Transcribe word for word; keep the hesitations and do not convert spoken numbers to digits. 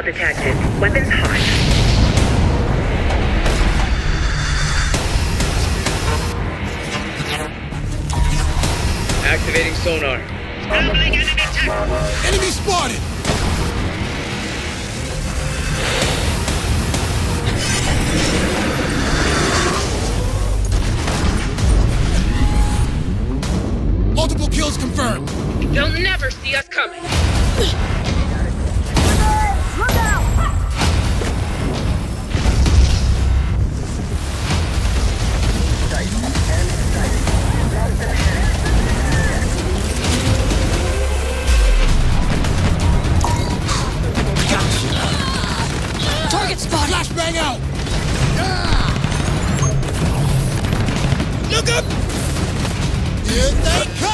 missile detected. Weapons hot. Activating sonar. Traveling enemy tech. Enemy spotted! Multiple kills confirmed. You'll never see us coming. Look out! Target spot! Flashbang out! Ah. Look up! Here they come!